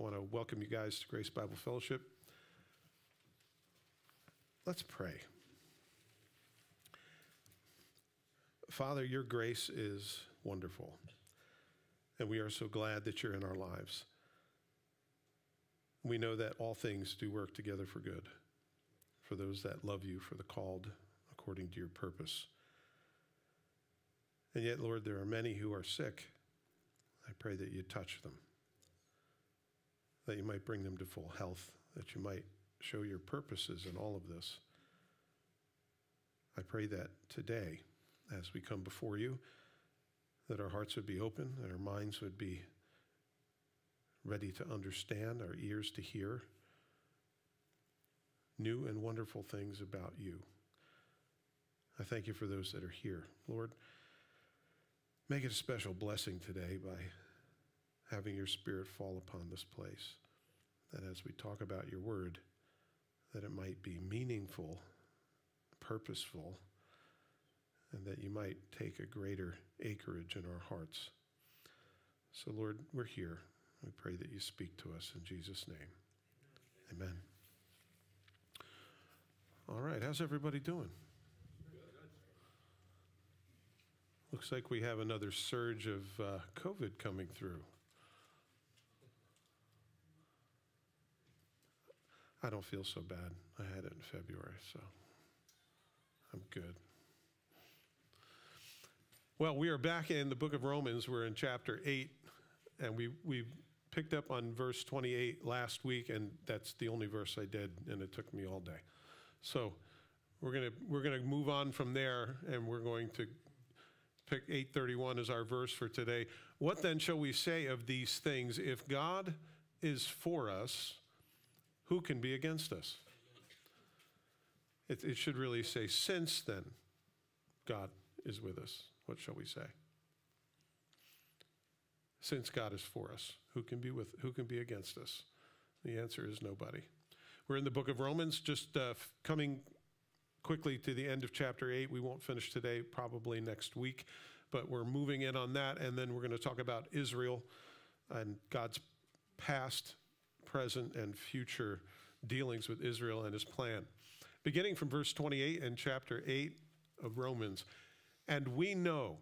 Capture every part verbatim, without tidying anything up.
I want to welcome you guys to Grace Bible Fellowship. Let's pray. Father, your grace is wonderful, and we are so glad that you're in our lives. We know that all things do work together for good, for those that love you, for the called according to your purpose. And yet, Lord, there are many who are sick. I pray that you touch them, that you might bring them to full health, that you might show your purposes in all of this. I pray that today, as we come before you, that our hearts would be open, that our minds would be ready to understand, our ears to hear new and wonderful things about you. I thank you for those that are here. Lord, make it a special blessing today by having your Spirit fall upon this place, that as we talk about your word, that it might be meaningful, purposeful, and that you might take a greater acreage in our hearts. So, Lord, we're here. We pray that you speak to us in Jesus' name. Amen. All right, how's everybody doing? Looks like we have another surge of uh, COVID coming through. I don't feel so bad. I had it in February, so I'm good. Well, we are back in the book of Romans. We're in chapter eight, and we, we picked up on verse twenty-eight last week, and that's the only verse I did, and it took me all day. So we're gonna, we're gonna move on from there, and we're going to pick eight thirty-one as our verse for today. What then shall we say of these things? If God is for us, who can be against us? It, it should really say, since then God is with us, what shall we say? Since God is for us, who can be with, who can be against us? The answer is nobody. We're in the book of Romans, just uh, coming quickly to the end of chapter eight. We won't finish today, probably next week, but we're moving in on that, and then we're going to talk about Israel and God's past, present, and future dealings with Israel and his plan. Beginning from verse twenty-eight in chapter eight of Romans, and we know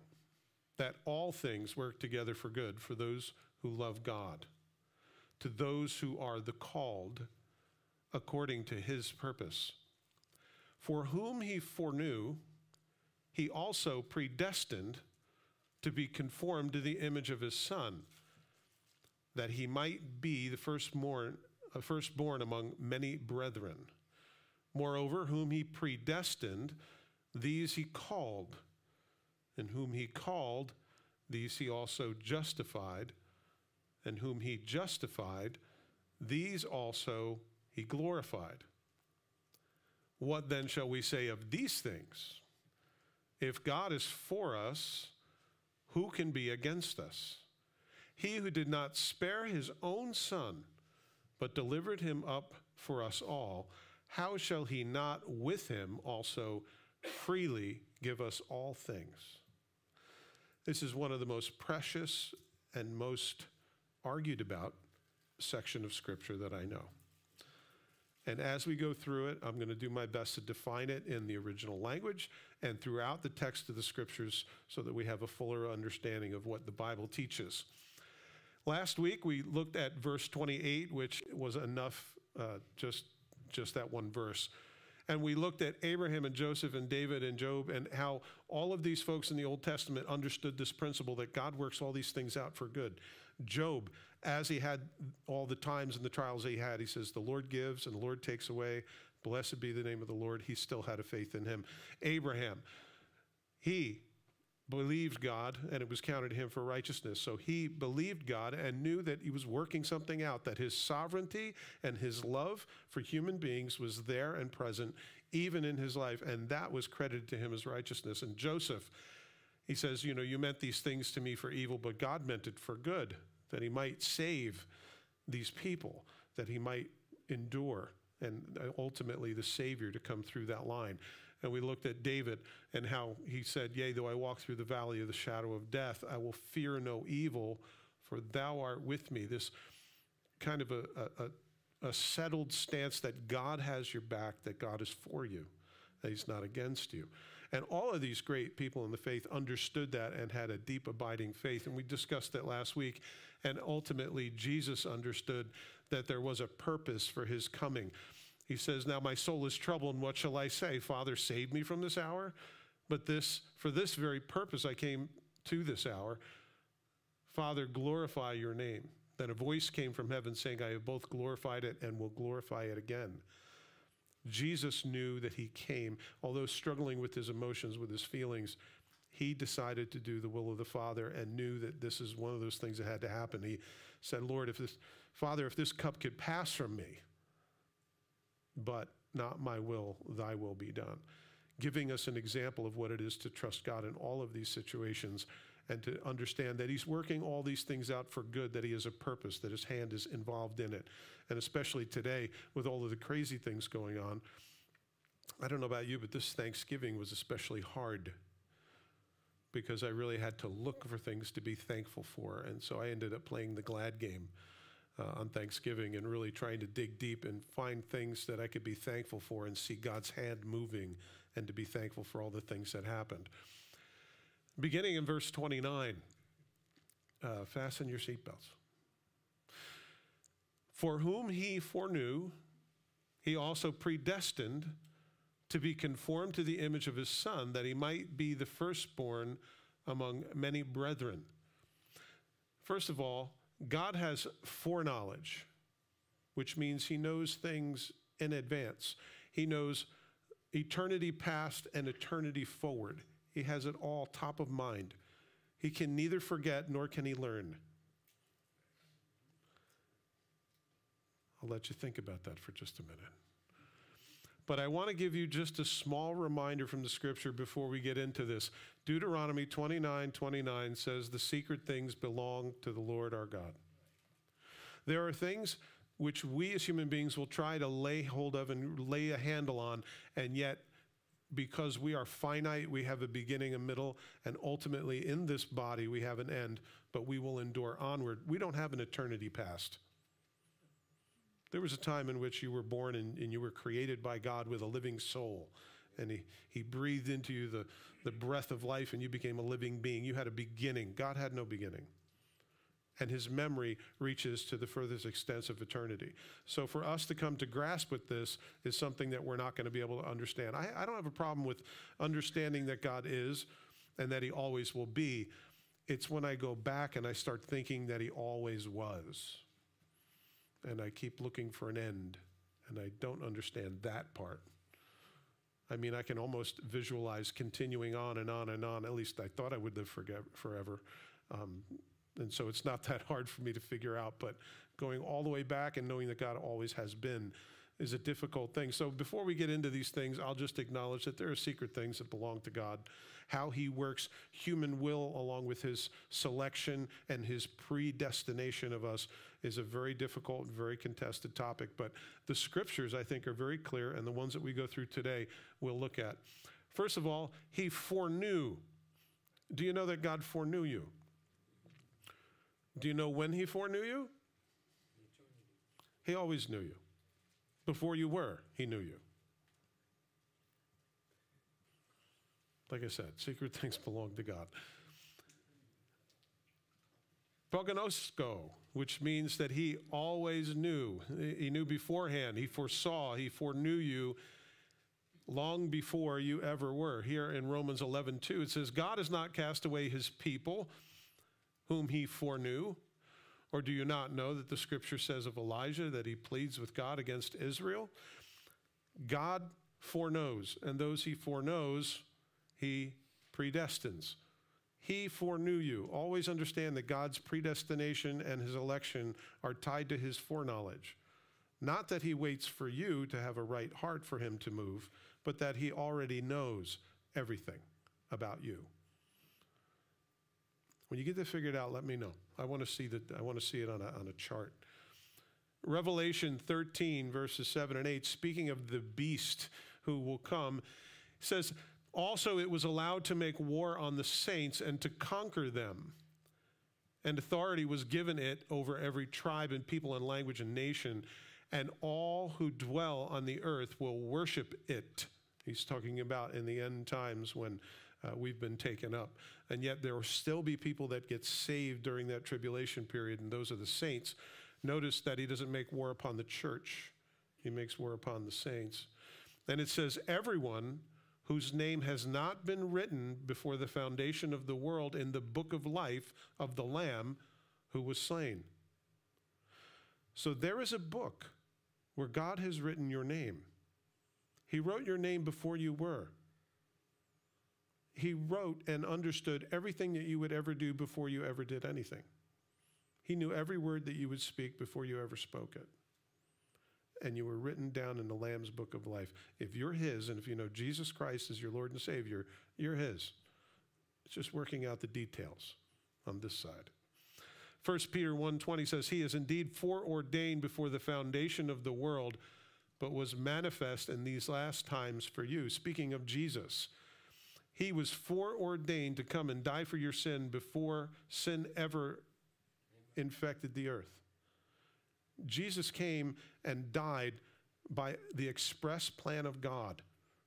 that all things work together for good for those who love God, to those who are the called according to his purpose. For whom he foreknew, he also predestined to be conformed to the image of his Son, that he might be the firstborn, firstborn among many brethren. Moreover, whom he predestined, these he called, and whom he called, these he also justified, and whom he justified, these also he glorified. What then shall we say of these things? If God is for us, who can be against us? He who did not spare his own Son, but delivered him up for us all, how shall he not with him also freely give us all things? This is one of the most precious and most argued about section of Scripture that I know. And as we go through it, I'm going to do my best to define it in the original language and throughout the text of the Scriptures so that we have a fuller understanding of what the Bible teaches. Last week, we looked at verse twenty-eight, which was enough, uh, just, just that one verse. And we looked at Abraham and Joseph and David and Job and how all of these folks in the Old Testament understood this principle that God works all these things out for good. Job, as he had all the times and the trials he had, he says, the Lord gives and the Lord takes away. Blessed be the name of the Lord. He still had a faith in him. Abraham, he believed God and it was counted to him for righteousness. So he believed God and knew that he was working something out, that his sovereignty and his love for human beings was there and present even in his life. And that was credited to him as righteousness. And Joseph, he says, you know, you meant these things to me for evil, but God meant it for good, that he might save these people, that he might endure, and ultimately the Savior to come through that line. And we looked at David and how he said, yea, though I walk through the valley of the shadow of death, I will fear no evil, for thou art with me. This kind of a, a, a settled stance that God has your back, that God is for you, that he's not against you. And all of these great people in the faith understood that and had a deep abiding faith. And we discussed that last week. And ultimately, Jesus understood that there was a purpose for his coming. He says, now my soul is troubled, and what shall I say? Father, save me from this hour. But this, for this very purpose I came to this hour. Father, glorify your name. Then a voice came from heaven saying, I have both glorified it and will glorify it again. Jesus knew that he came, although struggling with his emotions, with his feelings, he decided to do the will of the Father and knew that this is one of those things that had to happen. He said, Lord, if this, Father, if this cup could pass from me, but not my will, thy will be done. Giving us an example of what it is to trust God in all of these situations and to understand that he's working all these things out for good, that he has a purpose, that his hand is involved in it. And especially today with all of the crazy things going on, I don't know about you, but this Thanksgiving was especially hard because I really had to look for things to be thankful for. And so I ended up playing the glad game uh, on Thanksgiving and really trying to dig deep and find things that I could be thankful for and see God's hand moving and to be thankful for all the things that happened. Beginning in verse twenty-nine, uh, fasten your seatbelts. For whom he foreknew, he also predestined to be conformed to the image of his Son, that he might be the firstborn among many brethren. First of all, God has foreknowledge, which means he knows things in advance. He knows eternity past and eternity forward. He has it all top of mind. He can neither forget nor can he learn. I'll let you think about that for just a minute. But I want to give you just a small reminder from the scripture before we get into this. Deuteronomy twenty-nine twenty-nine says, the secret things belong to the Lord our God. There are things which we as human beings will try to lay hold of and lay a handle on, and yet because we are finite, we have a beginning, a middle, and ultimately in this body we have an end, but we will endure onward. We don't have an eternity past. There was a time in which you were born and, and you were created by God with a living soul, and he, he breathed into you the, the breath of life and you became a living being. You had a beginning. God had no beginning. And his memory reaches to the furthest extents of eternity. So for us to come to grasp with this is something that we're not going to be able to understand. I, I don't have a problem with understanding that God is and that he always will be. It's when I go back and I start thinking that he always was. And I keep looking for an end. And I don't understand that part. I mean, I can almost visualize continuing on and on and on. At least I thought I would live forever. Um, And so it's not that hard for me to figure out, but going all the way back and knowing that God always has been is a difficult thing. So before we get into these things, I'll just acknowledge that there are secret things that belong to God, how he works human will along with his selection and his predestination of us is a very difficult, very contested topic. But the scriptures, I think, are very clear, and the ones that we go through today we'll look at. First of all, he foreknew. Do you know that God foreknew you? Do you know when he foreknew you? He always knew you. Before you were, he knew you. Like I said, secret things belong to God. Prognosko, which means that he always knew. He knew beforehand. He foresaw. He foreknew you long before you ever were. Here in Romans eleven two, it says, God has not cast away his people, whom he foreknew. Or do you not know that the scripture says of Elijah that he pleads with God against Israel? God foreknows, and those he foreknows, he predestines. He foreknew you. Always understand that God's predestination and his election are tied to his foreknowledge. Not that he waits for you to have a right heart for him to move, but that he already knows everything about you. When you get that figured out, let me know. I want to see that. I want to see it on a, on a chart. Revelation thirteen, verses seven and eight, speaking of the beast who will come, says, also it was allowed to make war on the saints and to conquer them. and authority was given it over every tribe and people and language and nation, and all who dwell on the earth will worship it. He's talking about in the end times when uh, we've been taken up. And yet there will still be people that get saved during that tribulation period, and those are the saints. Notice that he doesn't make war upon the church. He makes war upon the saints. And it says, everyone whose name has not been written before the foundation of the world in the book of life of the Lamb who was slain. So there is a book where God has written your name. He wrote your name before you were. He wrote and understood everything that you would ever do before you ever did anything. He knew every word that you would speak before you ever spoke it. And you were written down in the Lamb's book of life. If you're his, and if you know Jesus Christ is your Lord and Savior, you're his. It's just working out the details on this side. First Peter one twenty says, he is indeed foreordained before the foundation of the world, but was manifest in these last times for you. Speaking of Jesus, he was foreordained to come and die for your sin before sin ever infected the earth. Jesus came and died by the express plan of God.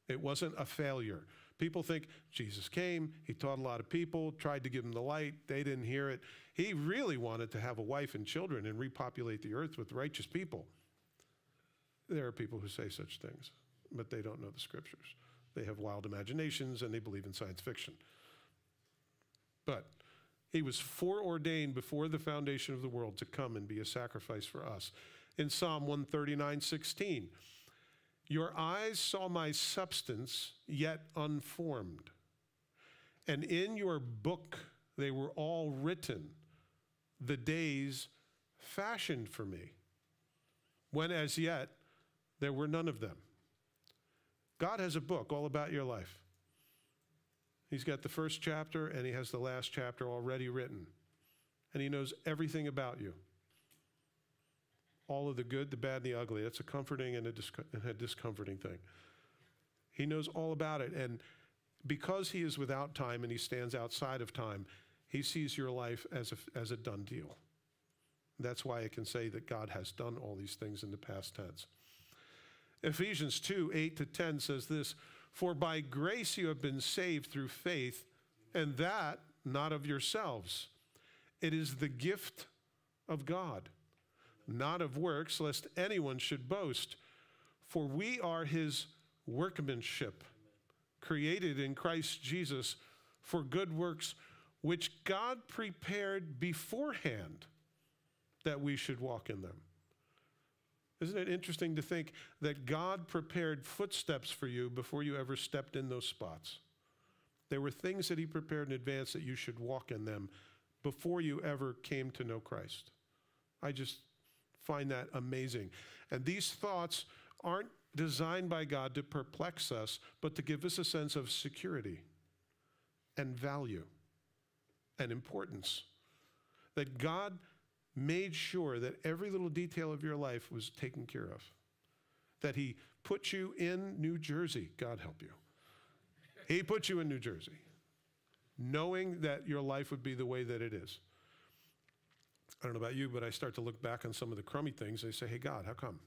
It wasn't a failure. People think Jesus came, he taught a lot of people, tried to give them the light, they didn't hear it. He really wanted to have a wife and children and repopulate the earth with righteous people. There are people who say such things, but they don't know the scriptures. They have wild imaginations and they believe in science fiction. But he was foreordained before the foundation of the world to come and be a sacrifice for us. In Psalm one thirty-nine sixteen, your eyes saw my substance yet unformed, and in your book they were all written, the days fashioned for me, when as yet there were none of them. God has a book all about your life. He's got the first chapter and he has the last chapter already written. And he knows everything about you. All of the good, the bad, and the ugly. That's a comforting and a, discom and a discomforting thing. He knows all about it. And because he is without time and he stands outside of time, he sees your life as a, as a done deal. That's why I can say that God has done all these things in the past tense. Ephesians two, eight to ten says this, for by grace you have been saved through faith, and that not of yourselves. It is the gift of God, not of works, lest anyone should boast. For we are his workmanship, created in Christ Jesus for good works, which God prepared beforehand that we should walk in them. Isn't it interesting to think that God prepared footsteps for you before you ever stepped in those spots? There were things that he prepared in advance that you should walk in them before you ever came to know Christ. I just find that amazing. And these thoughts aren't designed by God to perplex us, but to give us a sense of security and value and importance. That God made sure that every little detail of your life was taken care of, that he put you in New Jersey. God help you. He put you in New Jersey, knowing that your life would be the way that it is. I don't know about you, but I start to look back on some of the crummy things. They say, hey, God, how come?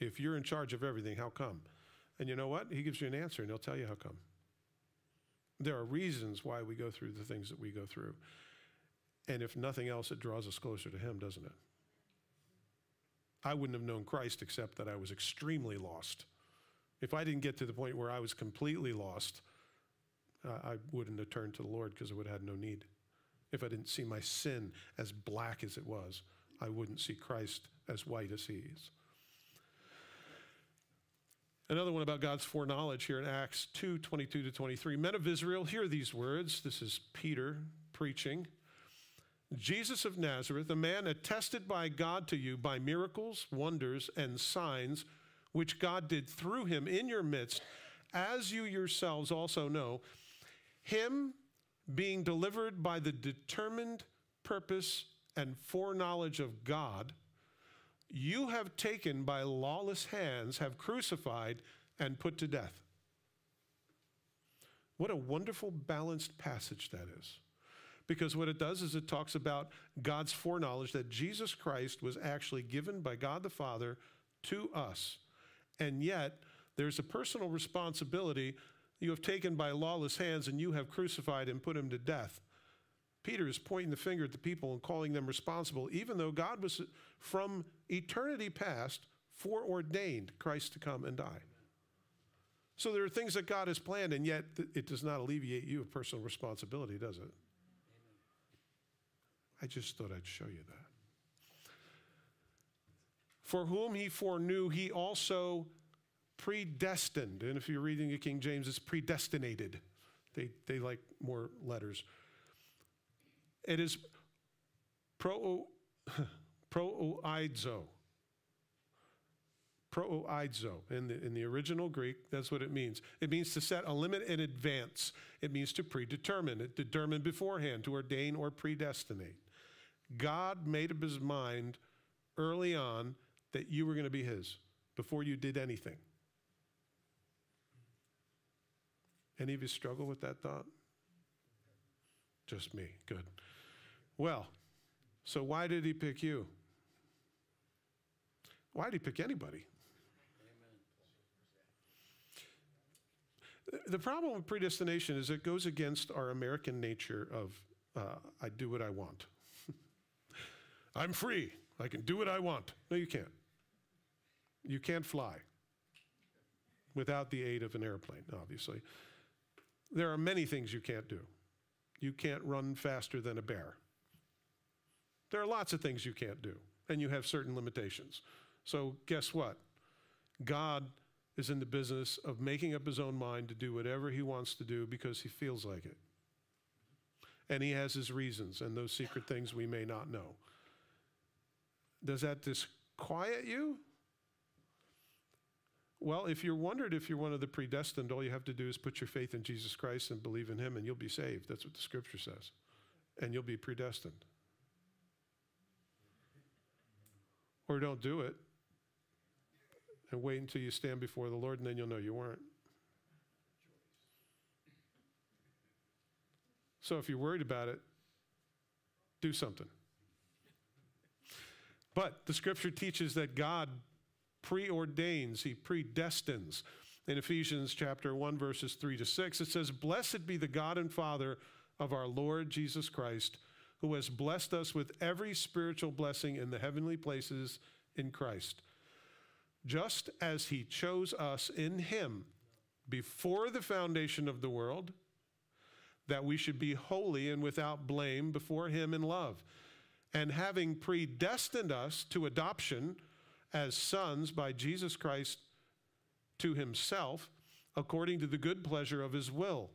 If you're in charge of everything, how come? And you know what? He gives you an answer, and he'll tell you how come. There are reasons why we go through the things that we go through. And if nothing else, it draws us closer to him, doesn't it? I wouldn't have known Christ except that I was extremely lost. If I didn't get to the point where I was completely lost, uh, I wouldn't have turned to the Lord because I would have had no need. If I didn't see my sin as black as it was, I wouldn't see Christ as white as he is. Another one about God's foreknowledge here in Acts two, twenty-two to twenty-three. Men of Israel, hear these words. This is Peter preaching. Jesus of Nazareth, a man attested by God to you by miracles, wonders, and signs, which God did through him in your midst, as you yourselves also know, him being delivered by the determined purpose and foreknowledge of God, you have taken by lawless hands, have crucified and put to death. What a wonderful, balanced passage that is. because what it does is it talks about God's foreknowledge that Jesus Christ was actually given by God the Father to us. And yet there's a personal responsibility you have taken by lawless hands and you have crucified and put him to death. Peter is pointing the finger at the people and calling them responsible, even though God was from eternity past foreordained Christ to come and die. So there are things that God has planned, and yet it does not alleviate you of personal responsibility, does it? I just thought I'd show you that. For whom he foreknew, he also predestined. And if you're reading the King James, it's predestinated. They, they like more letters. It is pro, proizo. Proizo in the, in the original Greek, that's what it means. It means to set a limit in advance. It means to predetermine, it determine beforehand, to ordain or predestinate. God made up his mind early on that you were going to be his before you did anything. Any of you struggle with that thought? Just me, good. Well, so why did he pick you? Why did he pick anybody? Amen. The problem with predestination is it goes against our American nature of, uh, I do what I want. I'm free. I can do what I want. No, you can't. You can't fly without the aid of an airplane, obviously. There are many things you can't do. You can't run faster than a bear. There are lots of things you can't do, and you have certain limitations. So guess what? God is in the business of making up his own mind to do whatever he wants to do because he feels like it. And he has his reasons, and those secret things we may not know. Does that disquiet you? Well, if you're wondered if you're one of the predestined, all you have to do is put your faith in Jesus Christ and believe in him, and you'll be saved. That's what the scripture says. And you'll be predestined. Or don't do it and wait until you stand before the Lord, and then you'll know you weren't. So if you're worried about it, do something. But the scripture teaches that God preordains, he predestines. In Ephesians chapter one, verses three to six, it says, "Blessed be the God and Father of our Lord Jesus Christ, who has blessed us with every spiritual blessing in the heavenly places in Christ, just as he chose us in him before the foundation of the world, that we should be holy and without blame before him in love, and having predestined us to adoption as sons by Jesus Christ to himself, according to the good pleasure of his will,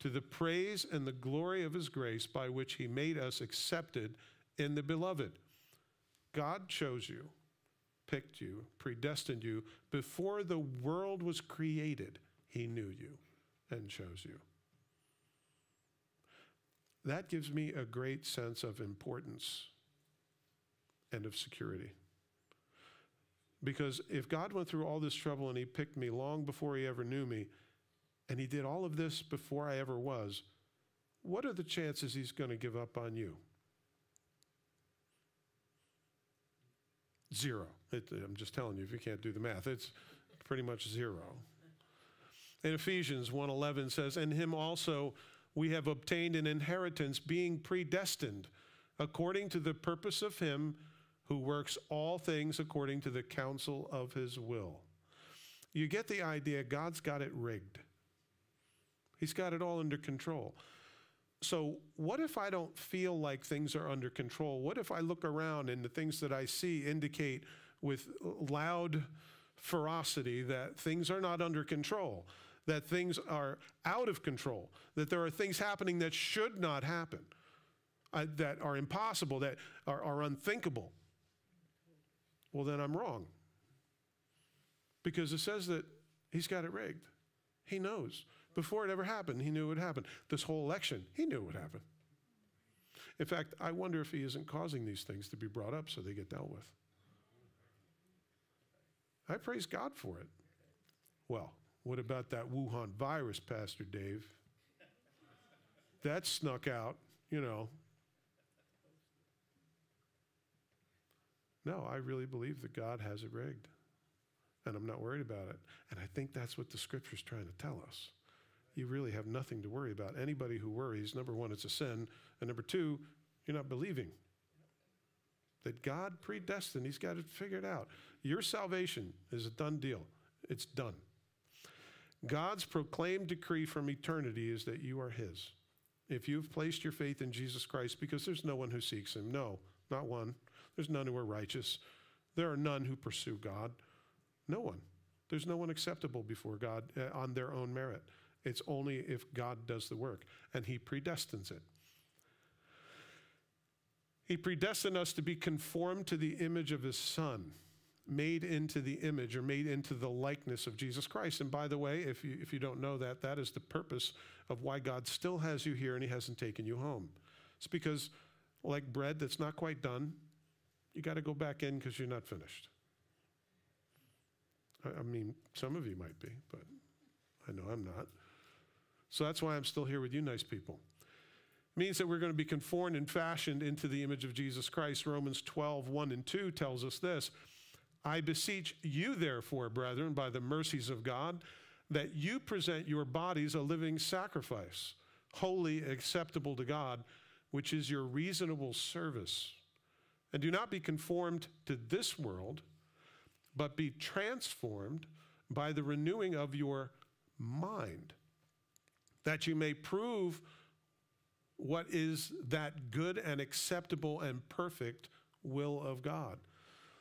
to the praise and the glory of his grace, by which he made us accepted in the beloved." God chose you, picked you, predestined you. Before the world was created, he knew you and chose you. That gives me a great sense of importance and of security. Because if God went through all this trouble and he picked me long before he ever knew me, and he did all of this before I ever was, what are the chances he's going to give up on you? Zero. It, I'm just telling you, if you can't do the math, it's pretty much zero. And Ephesians one eleven says, "And him also we have obtained an inheritance, being predestined according to the purpose of him who works all things according to the counsel of his will." You get the idea. God's got it rigged. He's got it all under control. So what if I don't feel like things are under control? What if I look around and the things that I see indicate with loud ferocity that things are not under control, that things are out of control, that there are things happening that should not happen, uh, that are impossible, that are, are unthinkable? Well, then I'm wrong. Because it says that he's got it rigged. He knows. Before it ever happened, he knew it would happen. This whole election, he knew it would happen. In fact, I wonder if he isn't causing these things to be brought up so they get dealt with. I praise God for it. Well, what about that Wuhan virus, Pastor Dave? that snuck out, you know. No, I really believe that God has it rigged, and I'm not worried about it. And I think that's what the Scripture's trying to tell us. You really have nothing to worry about. Anybody who worries, number one, it's a sin, and number two, you're not believing that God predestined. He's got it figured out. Your salvation is a done deal. It's done. God's proclaimed decree from eternity is that you are his. If you've placed your faith in Jesus Christ, because there's no one who seeks him. No, not one. There's none who are righteous. There are none who pursue God. No one. There's no one acceptable before God on their own merit. It's only if God does the work, and he predestines it. He predestined us to be conformed to the image of his son, made into the image or made into the likeness of Jesus Christ. And by the way, if you, if you don't know that, that is the purpose of why God still has you here and he hasn't taken you home. It's because like bread that's not quite done, you got to go back in because you're not finished. I, I mean, some of you might be, but I know I'm not. So that's why I'm still here with you nice people. Means that we're going to be conformed and fashioned into the image of Jesus Christ. Romans twelve, one and two tells us this. I beseech you, therefore, brethren, by the mercies of God, that you present your bodies a living sacrifice, holy, acceptable to God, which is your reasonable service. And do not be conformed to this world, but be transformed by the renewing of your mind, that you may prove what is that good and acceptable and perfect will of God.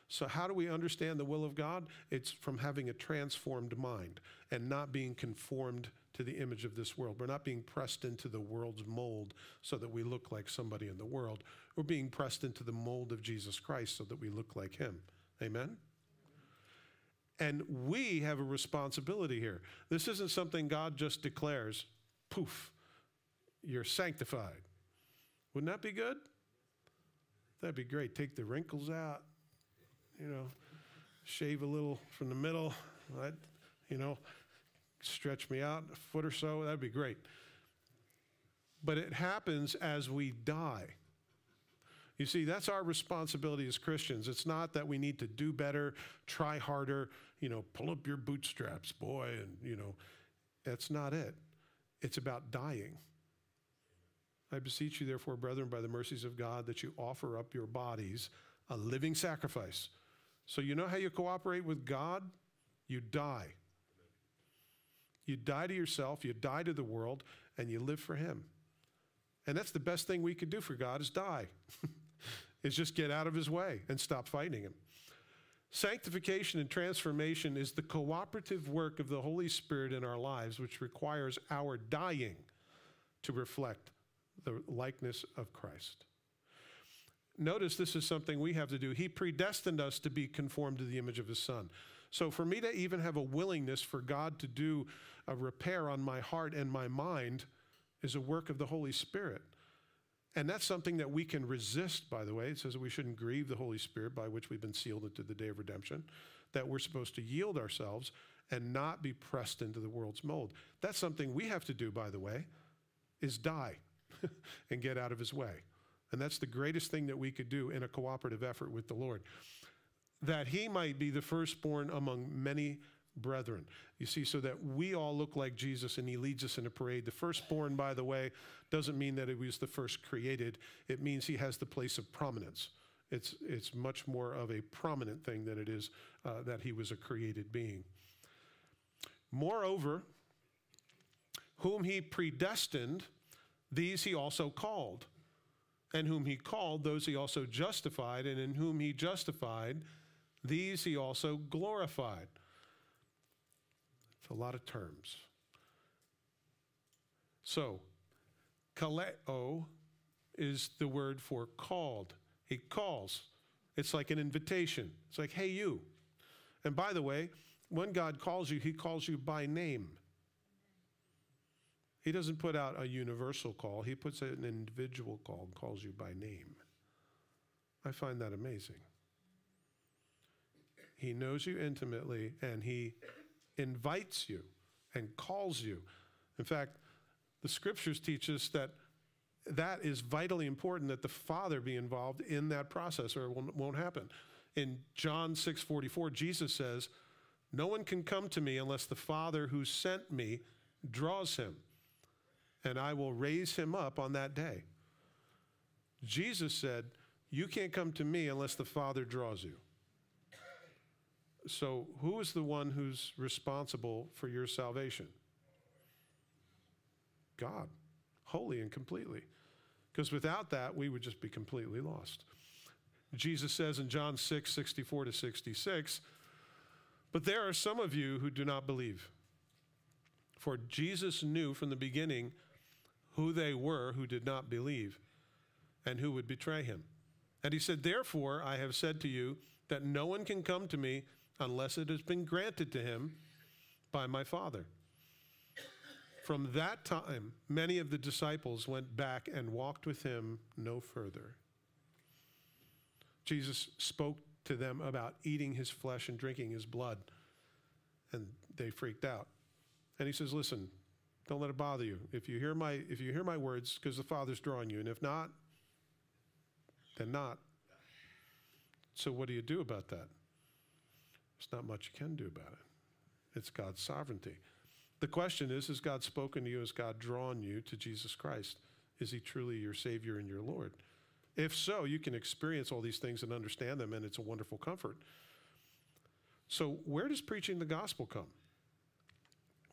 So how do we understand the will of God? It's from having a transformed mind and not being conformed to the image of this world. We're not being pressed into the world's mold so that we look like somebody in the world. We're being pressed into the mold of Jesus Christ so that we look like him. Amen? And we have a responsibility here. This isn't something God just declares, poof, you're sanctified. Wouldn't that be good? That'd be great. Take the wrinkles out, you know, shave a little from the middle, I'd, you know, stretch me out a foot or so. That'd be great. But it happens as we die. You see, that's our responsibility as Christians. It's not that we need to do better, try harder, you know, pull up your bootstraps, boy, and, you know, that's not it. It's about dying. I beseech you, therefore, brethren, by the mercies of God, that you offer up your bodies a living sacrifice. So you know how you cooperate with God? You die. You die to yourself, you die to the world, and you live for him. And that's the best thing we could do for God is die, is just get out of his way and stop fighting him. Sanctification and transformation is the cooperative work of the Holy Spirit in our lives, which requires our dying to reflect the likeness of Christ. Notice this is something we have to do. He predestined us to be conformed to the image of his son. So for me to even have a willingness for God to do a repair on my heart and my mind is a work of the Holy Spirit. And that's something that we can resist, by the way. It says that we shouldn't grieve the Holy Spirit by which we've been sealed into the day of redemption, that we're supposed to yield ourselves and not be pressed into the world's mold. That's something we have to do, by the way, is die and get out of his way. And that's the greatest thing that we could do in a cooperative effort with the Lord, that he might be the firstborn among many brethren. You see, so that we all look like Jesus and he leads us in a parade. The firstborn, by the way, doesn't mean that he was the first created. It means he has the place of prominence. It's, it's much more of a prominent thing than it is uh, that he was a created being. Moreover, whom he predestined, these he also called. And whom he called, those he also justified, and in whom he justified, these he also glorified. It's a lot of terms. So, kaleo is the word for called. He calls. It's like an invitation. It's like, hey, you. And by the way, when God calls you, he calls you by name. He doesn't put out a universal call. He puts out an individual call and calls you by name. I find that amazing. He knows you intimately, and he invites you and calls you. In fact, the scriptures teach us that that is vitally important that the Father be involved in that process, or it won't happen. In John six forty-four, Jesus says, "No one can come to me unless the Father who sent me draws him, and I will raise him up on that day." Jesus said, "You can't come to me unless the Father draws you." So who is the one who's responsible for your salvation? God, wholly and completely. Because without that, we would just be completely lost. Jesus says in John six, sixty-four to sixty-six, "But there are some of you who do not believe. For Jesus knew from the beginning who they were who did not believe and who would betray him. And he said, 'Therefore, I have said to you that no one can come to me unless it has been granted to him by my Father.' From that time, many of the disciples went back and walked with him no further." Jesus spoke to them about eating his flesh and drinking his blood, and they freaked out. And he says, "Listen, don't let it bother you. If you hear my, if you hear my words, because the Father's drawing you, and if not, then not." So what do you do about that? There's not much you can do about it. It's God's sovereignty. The question is, has God spoken to you? Has God drawn you to Jesus Christ? Is he truly your Savior and your Lord? If so, you can experience all these things and understand them, and it's a wonderful comfort. So where does preaching the gospel come?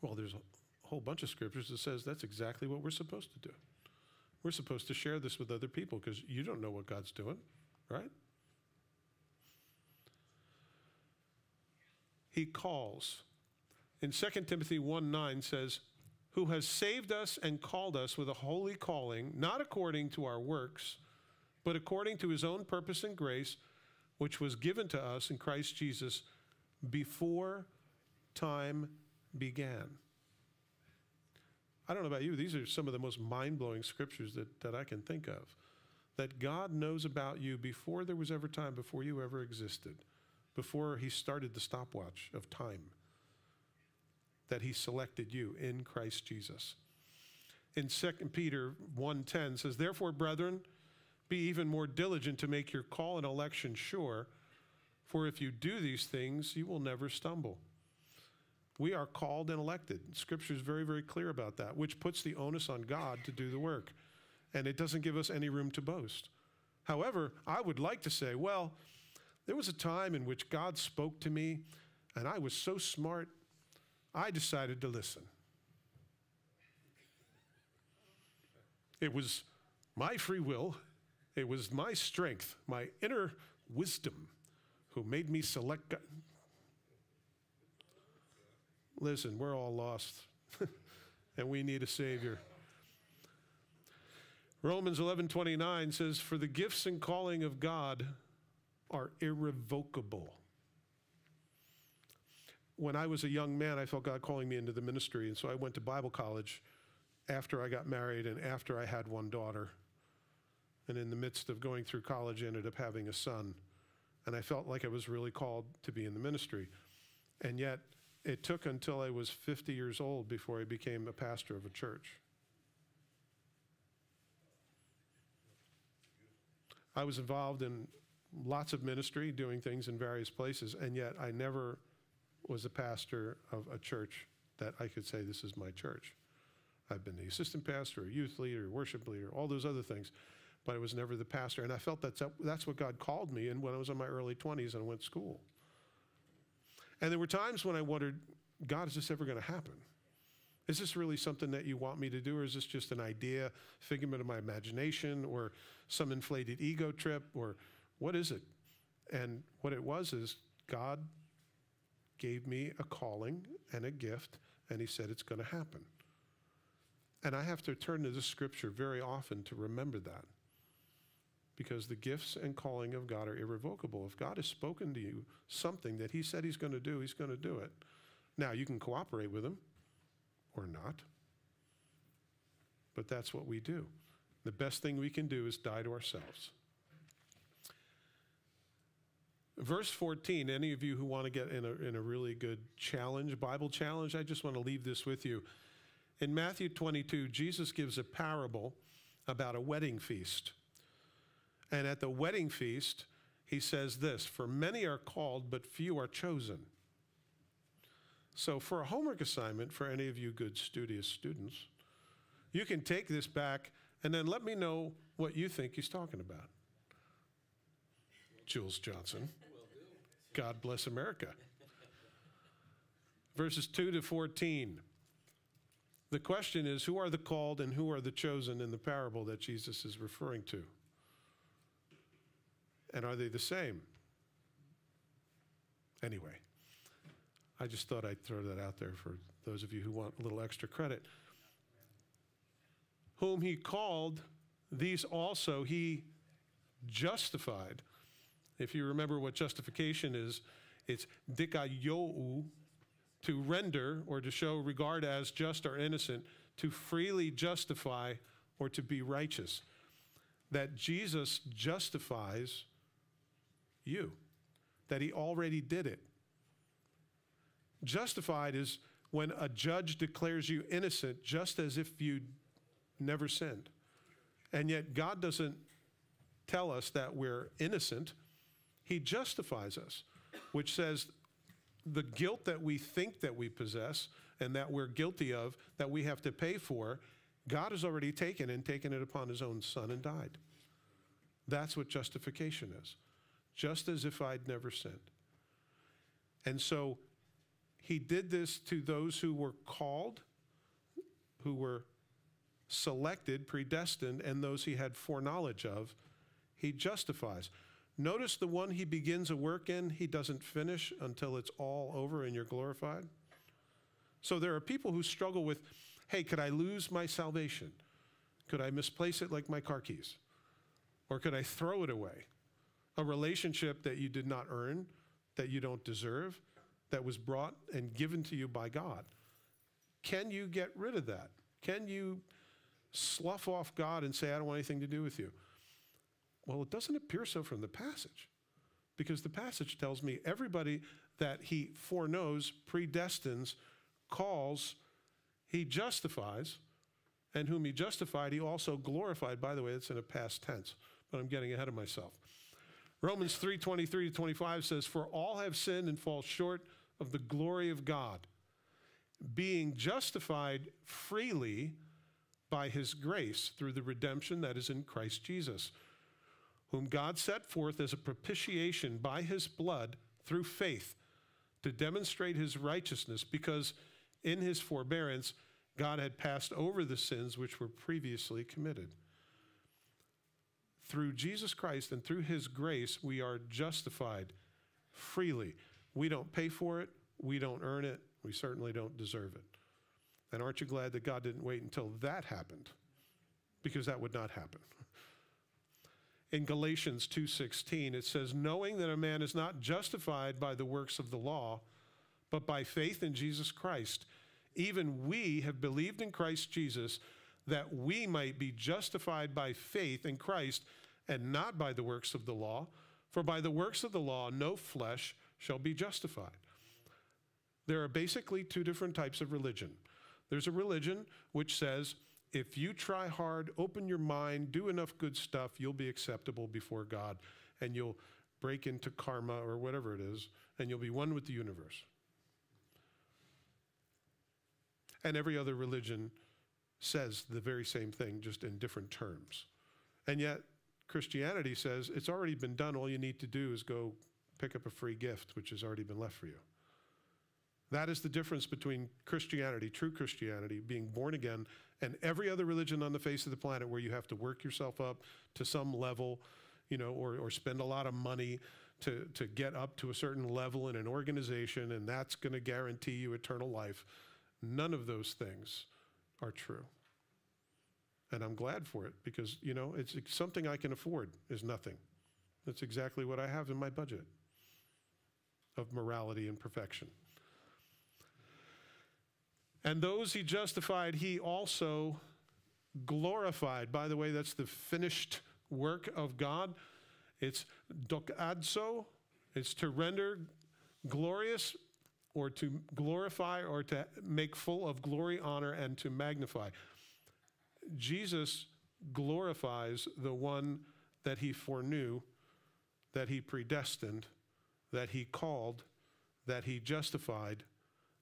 Well, there's a whole bunch of scriptures that says that's exactly what we're supposed to do. We're supposed to share this with other people because you don't know what God's doing, right? He calls. In Second Timothy one nine says, "Who has saved us and called us with a holy calling, not according to our works, but according to his own purpose and grace, which was given to us in Christ Jesus before time began." I don't know about you, these are some of the most mind-blowing scriptures that, that I can think of. That God knows about you before there was ever time, before you ever existed, before he started the stopwatch of time, that he selected you in Christ Jesus. In Second Peter one ten says, "Therefore, brethren, be even more diligent to make your call and election sure, for if you do these things, you will never stumble." We are called and elected. Scripture is very, very clear about that, which puts the onus on God to do the work. And it doesn't give us any room to boast. However, I would like to say, well, there was a time in which God spoke to me, and I was so smart, I decided to listen. It was my free will. It was my strength, my inner wisdom, who made me select God. Listen, we're all lost, and we need a Savior. Romans eleven twenty-nine says, "For the gifts and calling of God are irrevocable." When I was a young man, I felt God calling me into the ministry, and so I went to Bible college after I got married and after I had one daughter. And in the midst of going through college, I ended up having a son. And I felt like I was really called to be in the ministry. And yet, it took until I was fifty years old before I became a pastor of a church. I was involved in lots of ministry, doing things in various places, and yet I never was a pastor of a church that I could say, this is my church. I've been the assistant pastor, youth leader, worship leader, all those other things. But I was never the pastor. And I felt that's, that's what God called me in when I was in my early twenties and I went to school. And there were times when I wondered, God, is this ever going to happen? Is this really something that you want me to do? Or is this just an idea, figment of my imagination, or some inflated ego trip, or what is it? And what it was is God gave me a calling and a gift, and he said it's going to happen. And I have to turn to this scripture very often to remember that. Because the gifts and calling of God are irrevocable. If God has spoken to you something that he said he's going to do, he's going to do it. Now, you can cooperate with him or not. But that's what we do. The best thing we can do is die to ourselves. Verse fourteen, any of you who want to get in a, in a really good challenge, Bible challenge, I just want to leave this with you. In Matthew twenty-two, Jesus gives a parable about a wedding feast. And at the wedding feast, he says this, for many are called, but few are chosen. So for a homework assignment, for any of you good studious students, you can take this back and then let me know what you think he's talking about. Jules Johnson. God bless America. Verses two to fourteen. The question is, who are the called and who are the chosen in the parable that Jesus is referring to? And are they the same? Anyway, I just thought I'd throw that out there for those of you who want a little extra credit. Whom he called, these also he justified. If you remember what justification is, it's dikaiōu, to render or to show regard as just or innocent, to freely justify or to be righteous. That Jesus justifies you, that he already did it. Justified is when a judge declares you innocent, just as if you never sinned. And yet God doesn't tell us that we're innocent. He justifies us, which says the guilt that we think that we possess and that we're guilty of, that we have to pay for, God has already taken and taken it upon his own son and died. That's what justification is, just as if I'd never sinned. And so he did this to those who were called, who were selected, predestined, and those he had foreknowledge of, he justifies. Notice the one he begins a work in, he doesn't finish until it's all over and you're glorified. So there are people who struggle with, hey, could I lose my salvation? Could I misplace it like my car keys? Or could I throw it away? A relationship that you did not earn, that you don't deserve, that was brought and given to you by God. Can you get rid of that? Can you slough off God and say, I don't want anything to do with you? Well, it doesn't appear so from the passage, because the passage tells me everybody that he foreknows, predestines, calls, he justifies, and whom he justified, he also glorified. By the way, it's in a past tense, but I'm getting ahead of myself. Romans three, twenty-three to twenty-five says, for all have sinned and fall short of the glory of God, being justified freely by his grace through the redemption that is in Christ Jesus, whom God set forth as a propitiation by his blood through faith to demonstrate his righteousness, because in his forbearance God had passed over the sins which were previously committed. Through Jesus Christ and through his grace, we are justified freely. We don't pay for it. We don't earn it. We certainly don't deserve it. And aren't you glad that God didn't wait until that happened? Because that would not happen. In Galatians two sixteen, it says, knowing that a man is not justified by the works of the law, but by faith in Jesus Christ, even we have believed in Christ Jesus, that we might be justified by faith in Christ and not by the works of the law. For by the works of the law, no flesh shall be justified. There are basically two different types of religion. There's a religion which says, if you try hard, open your mind, do enough good stuff, you'll be acceptable before God, and you'll break into karma or whatever it is, and you'll be one with the universe. And every other religion says the very same thing, just in different terms. And yet Christianity says it's already been done. All you need to do is go pick up a free gift, which has already been left for you. That is the difference between Christianity, true Christianity, being born again, and every other religion on the face of the planet where you have to work yourself up to some level, you know, or, or spend a lot of money to, to get up to a certain level in an organization, and that's going to guarantee you eternal life. None of those things are true. And I'm glad for it, because, you know, it's, it's something I can afford is nothing. That's exactly what I have in my budget of morality and perfection. And those he justified, he also glorified. By the way, that's the finished work of God. It's dokadzo. It's to render glorious, or to glorify, or to make full of glory, honor, and to magnify. Jesus glorifies the one that he foreknew, that he predestined, that he called, that he justified,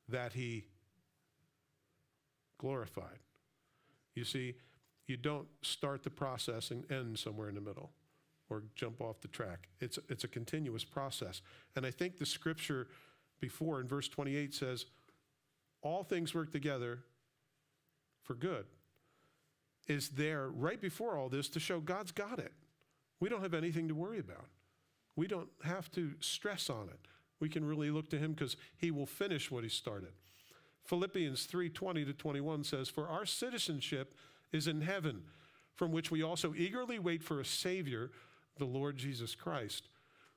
that he glorified. You see, you don't start the process and end somewhere in the middle or jump off the track. It's, it's a continuous process. And I think the scripture before in verse twenty-eight says, all things work together for good, is there right before all this to show God's got it. We don't have anything to worry about. We don't have to stress on it. We can really look to him because he will finish what he started. Philippians three, twenty to twenty-one says, for our citizenship is in heaven, from which we also eagerly wait for a Savior, the Lord Jesus Christ,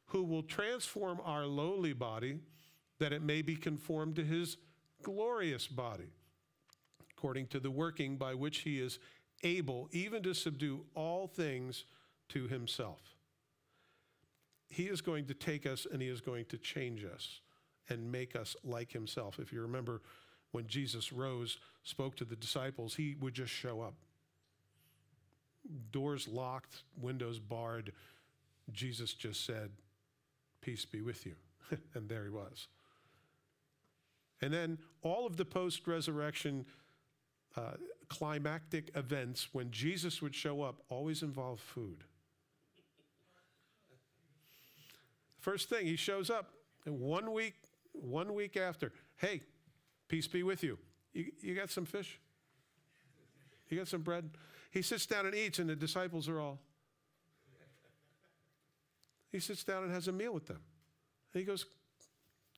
who will transform our lowly body that it may be conformed to his glorious body, according to the working by which he is able even to subdue all things to himself. He is going to take us and he is going to change us and make us like himself. If you remember when Jesus rose, spoke to the disciples, he would just show up. Doors locked, windows barred. Jesus just said, peace be with you. And there he was. And then all of the post-resurrection uh, climactic events when Jesus would show up always involve food. First thing, he shows up, and one week, one week after, hey, peace be with you. you. You got some fish? You got some bread? He sits down and eats, and the disciples are all. He sits down and has a meal with them. And he goes,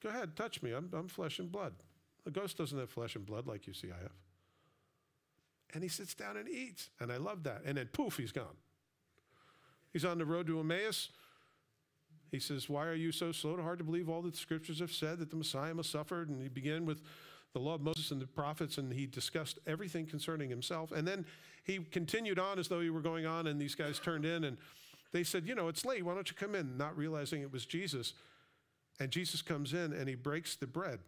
go ahead, touch me. I'm, I'm flesh and blood. A ghost doesn't have flesh and blood like you see I have. And he sits down and eats, and I love that. And then poof, he's gone. He's on the road to Emmaus. He says, why are you so slow to heart to believe all that the scriptures have said, that the Messiah must suffer? And he began with the law of Moses and the prophets, and he discussed everything concerning himself. And then he continued on as though he were going on, and these guys turned in, and they said, you know, it's late. Why don't you come in? Not realizing it was Jesus. And Jesus comes in, and he breaks the bread.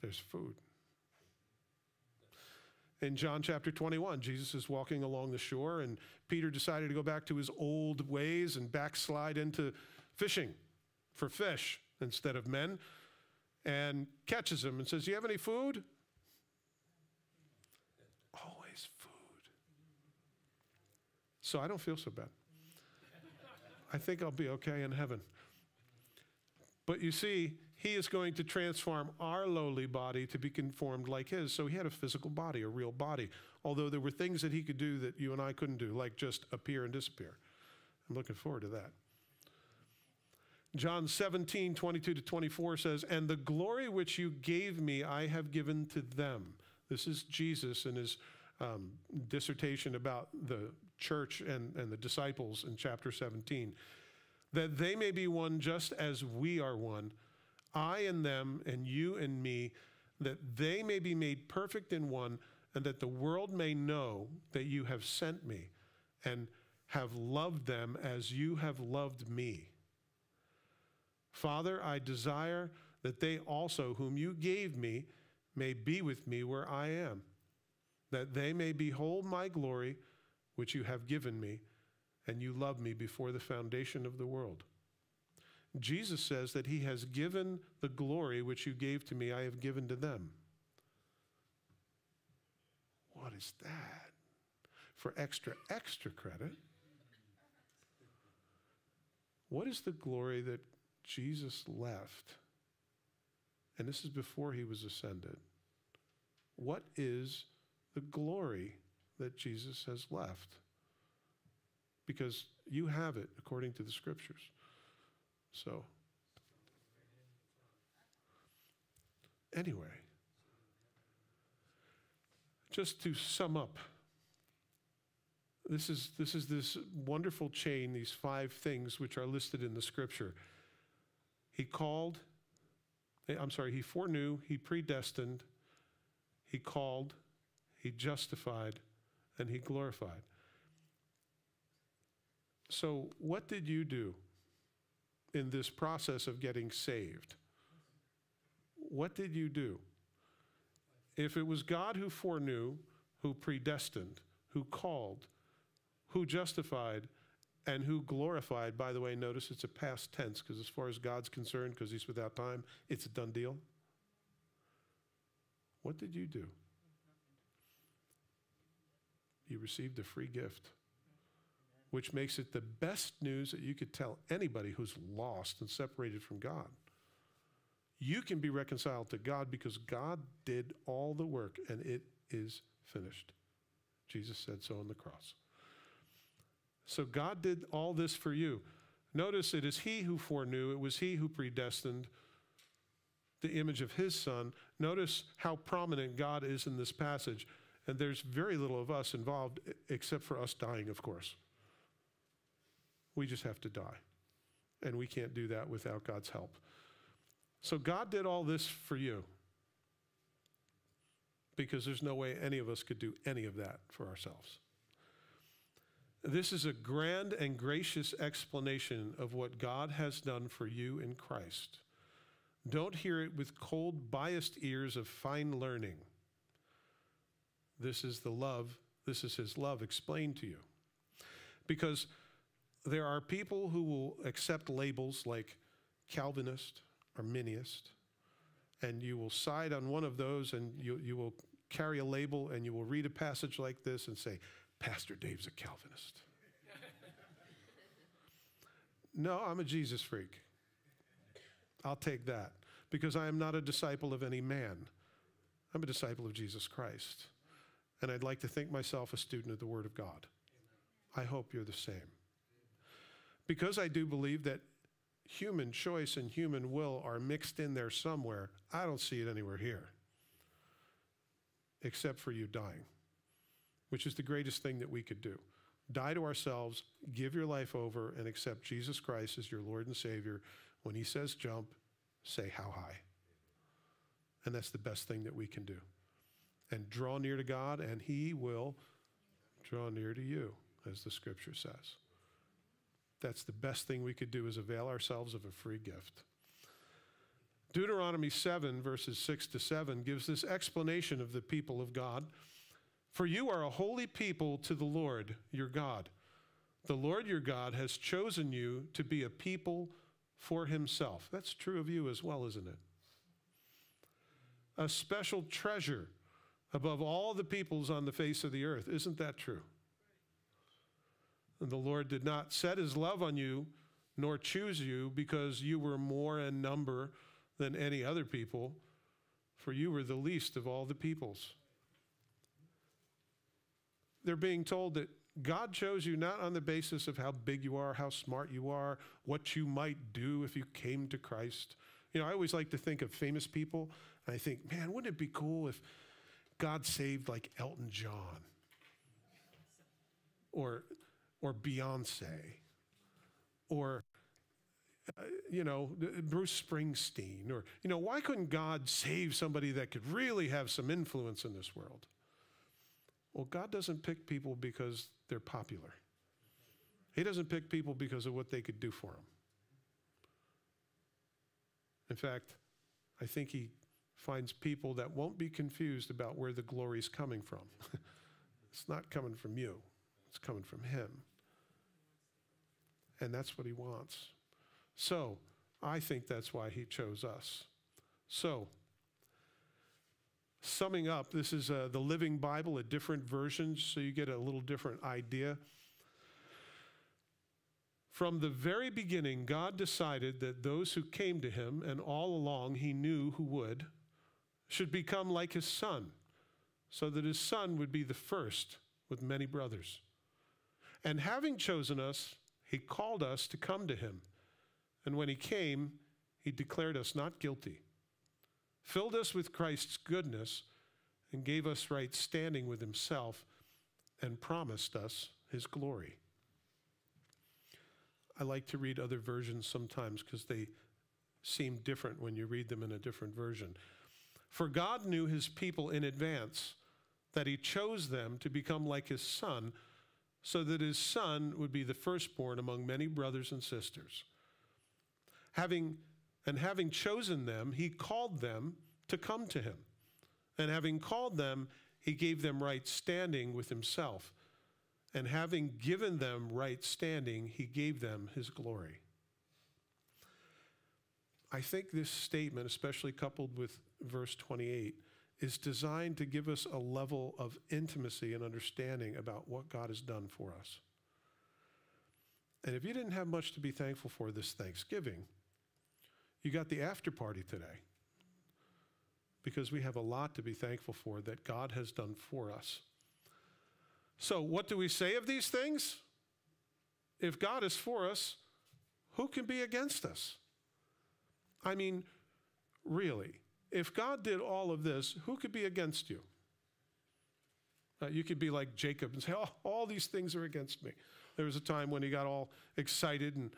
There's food. In John chapter twenty-one, Jesus is walking along the shore, and Peter decided to go back to his old ways and backslide into fishing for fish instead of men, and catches him and says, do you have any food? Always food. So I don't feel so bad. I think I'll be okay in heaven. But you see, he is going to transform our lowly body to be conformed like his. So he had a physical body, a real body, although there were things that he could do that you and I couldn't do, like just appear and disappear. I'm looking forward to that. John seventeen, twenty-two to twenty-four says, and the glory which you gave me, I have given to them. This is Jesus in his um, dissertation about the church and, and the disciples in chapter seventeen. That they may be one just as we are one, I and them and you and me, that they may be made perfect in one, and that the world may know that you have sent me and have loved them as you have loved me. Father, I desire that they also, whom you gave me, may be with me where I am, that they may behold my glory, which you have given me, and you loved me before the foundation of the world. Jesus says that he has given the glory which you gave to me, I have given to them. What is that? For extra, extra credit. What is the glory that Jesus left? And this is before he was ascended. What is the glory that Jesus has left? Because you have it according to the scriptures. So, anyway, just to sum up, this is, this is this wonderful chain, these five things which are listed in the scripture. He called, I'm sorry, he foreknew, he predestined, he called, he justified, and he glorified. So what did you do in this process of getting saved? What did you do? If it was God who foreknew, who predestined, who called, who justified and who glorified. By the way, notice it's a past tense, because as far as God's concerned, because he's without time, it's a done deal. What did you do? You received a free gift, which makes it the best news that you could tell anybody who's lost and separated from God. You can be reconciled to God because God did all the work, and it is finished. Jesus said so on the cross. So God did all this for you. Notice it is he who foreknew. It was he who predestined the image of his son. Notice how prominent God is in this passage. And there's very little of us involved except for us dying, of course. We just have to die. And we can't do that without God's help. So God did all this for you, because there's no way any of us could do any of that for ourselves. This is a grand and gracious explanation of what God has done for you in Christ. Don't hear it with cold, biased ears of fine learning. This is the love, this is his love explained to you. Because there are people who will accept labels like Calvinist, Arminianist, and you will side on one of those, and you, you will carry a label, and you will read a passage like this and say, Pastor Dave's a Calvinist. No, I'm a Jesus freak. I'll take that, because I am not a disciple of any man. I'm a disciple of Jesus Christ. And I'd like to think myself a student of the Word of God. I hope you're the same. Because I do believe that human choice and human will are mixed in there somewhere, I don't see it anywhere here, except for you dying, which is the greatest thing that we could do. Die to ourselves, give your life over, and accept Jesus Christ as your Lord and Savior. When he says jump, say how high. And that's the best thing that we can do. And draw near to God, and he will draw near to you, as the scripture says. That's the best thing we could do, is avail ourselves of a free gift. Deuteronomy seven, verses six to seven, gives this explanation of the people of God. For you are a holy people to the Lord your God. The Lord your God has chosen you to be a people for himself. That's true of you as well, isn't it? A special treasure above all the peoples on the face of the earth. Isn't that true? And the Lord did not set his love on you, nor choose you, because you were more in number than any other people, for you were the least of all the peoples. They're being told that God chose you not on the basis of how big you are, how smart you are, what you might do if you came to Christ. You know, I always like to think of famous people, and I think, man, wouldn't it be cool if God saved like Elton John or, or Beyonce or, uh, you know, Bruce Springsteen, or, you know, why couldn't God save somebody that could really have some influence in this world? Well, God doesn't pick people because they're popular. He doesn't pick people because of what they could do for him. In fact, I think he finds people that won't be confused about where the glory's coming from. It's not coming from you. It's coming from him. And that's what he wants. So I think that's why he chose us. So summing up, this is uh, the Living Bible, a different version, so you get a little different idea. From the very beginning, God decided that those who came to him, and all along he knew who would, should become like his son, so that his son would be the first with many brothers. And having chosen us, he called us to come to him. And when he came, he declared us not guilty, filled us with Christ's goodness, and gave us right standing with himself, and promised us his glory. I like to read other versions sometimes because they seem different when you read them in a different version. For God knew his people in advance, that he chose them to become like his son, so that his son would be the firstborn among many brothers and sisters. Having, and having chosen them, he called them to come to him. And having called them, he gave them right standing with himself. and having given them right standing, he gave them his glory. I think this statement, especially coupled with verse twenty-eight, is designed to give us a level of intimacy and understanding about what God has done for us. And if you didn't have much to be thankful for this Thanksgiving, you got the after party today, because we have a lot to be thankful for that God has done for us. So what do we say of these things? If God is for us, who can be against us? I mean, really, if God did all of this, who could be against you? Uh, you could be like Jacob and say, oh, all these things are against me. There was a time when he got all excited and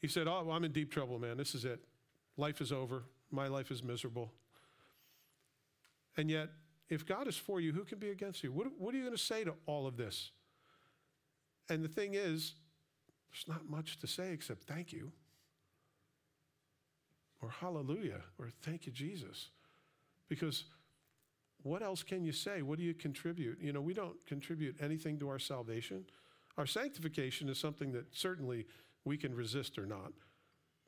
he said, oh, well, I'm in deep trouble, man. This is it. Life is over. My life is miserable. And yet, if God is for you, who can be against you? What, what are you going to say to all of this? And the thing is, there's not much to say except thank you, or hallelujah, or thank you, Jesus. Because what else can you say? What do you contribute? You know, we don't contribute anything to our salvation. Our sanctification is something that certainly we can resist or not.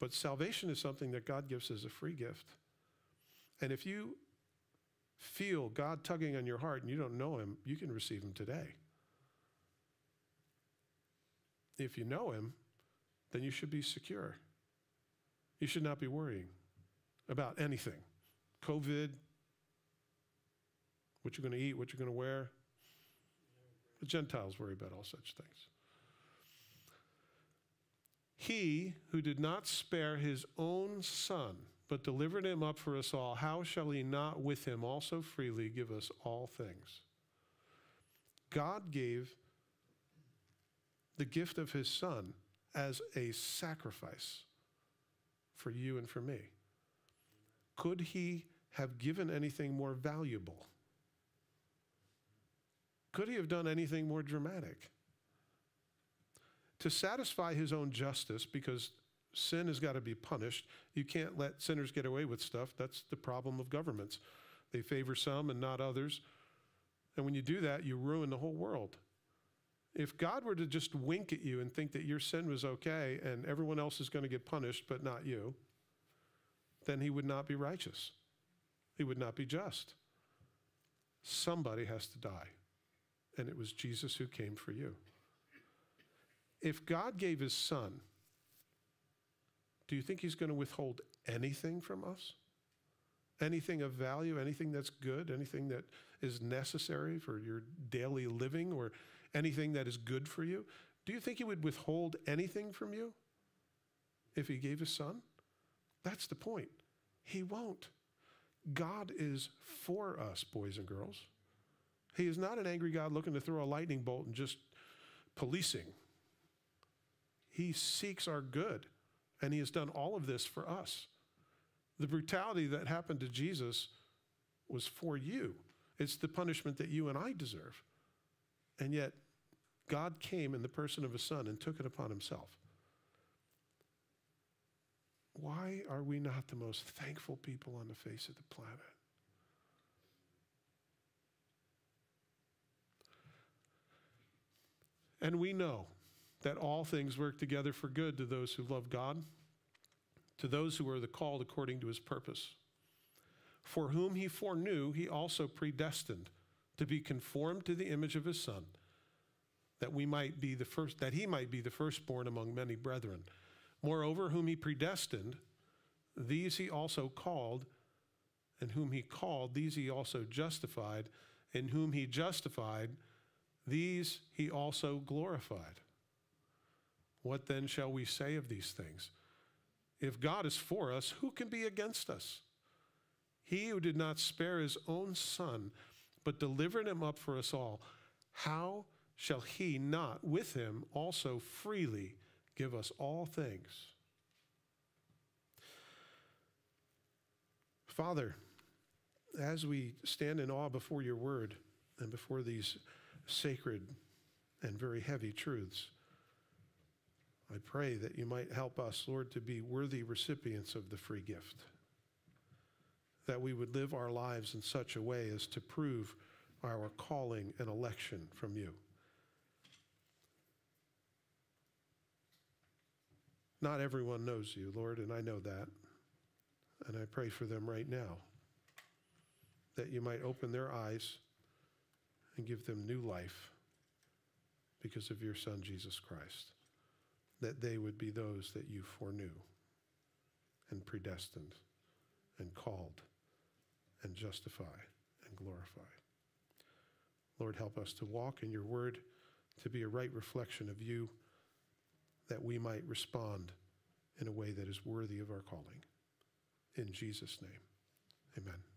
But salvation is something that God gives as a free gift. And if you feel God tugging on your heart and you don't know him, you can receive him today. If you know him, then you should be secure. You should not be worrying about anything. COVID, what you're going to eat, what you're going to wear. The Gentiles worry about all such things. He who did not spare his own son, but delivered him up for us all, how shall he not with him also freely give us all things? God gave the gift of his son as a sacrifice for you and for me. Could he have given anything more valuable? Could he have done anything more dramatic? To satisfy his own justice, because sin has got to be punished. You can't let sinners get away with stuff. That's the problem of governments. They favor some and not others. And when you do that, you ruin the whole world. If God were to just wink at you and think that your sin was okay and everyone else is going to get punished but not you, then he would not be righteous. He would not be just. Somebody has to die. And it was Jesus who came for you. If God gave his son, do you think he's going to withhold anything from us? Anything of value, anything that's good, anything that is necessary for your daily living, or anything that is good for you? Do you think he would withhold anything from you if he gave his son? That's the point. He won't. God is for us, boys and girls. He is not an angry God looking to throw a lightning bolt and just policing. He seeks our good. And he has done all of this for us. The brutality that happened to Jesus was for you. It's the punishment that you and I deserve. And yet, God came in the person of his son and took it upon himself. Why are we not the most thankful people on the face of the planet? And we know that all things work together for good to those who love God, to those who are the called according to his purpose. For whom he foreknew, he also predestined to be conformed to the image of his son, that we might be the first, that he might be the firstborn among many brethren. Moreover, whom he predestined, these he also called, and whom he called, these he also justified, and whom he justified, these he also glorified. What then shall we say of these things? If God is for us, who can be against us? He who did not spare his own son, but delivered him up for us all, how shall he not with him also freely give us all things? Father, as we stand in awe before your word and before these sacred and very heavy truths, I pray that you might help us, Lord, to be worthy recipients of the free gift, that we would live our lives in such a way as to prove our calling and election from you, Not everyone knows you, Lord, and I know that. And I pray for them right now, that you might open their eyes and give them new life because of your Son, Jesus Christ, that they would be those that you foreknew and predestined and called and justify and glorify. Lord, help us to walk in your word, to be a right reflection of you, that we might respond in a way that is worthy of our calling. In Jesus' name, amen.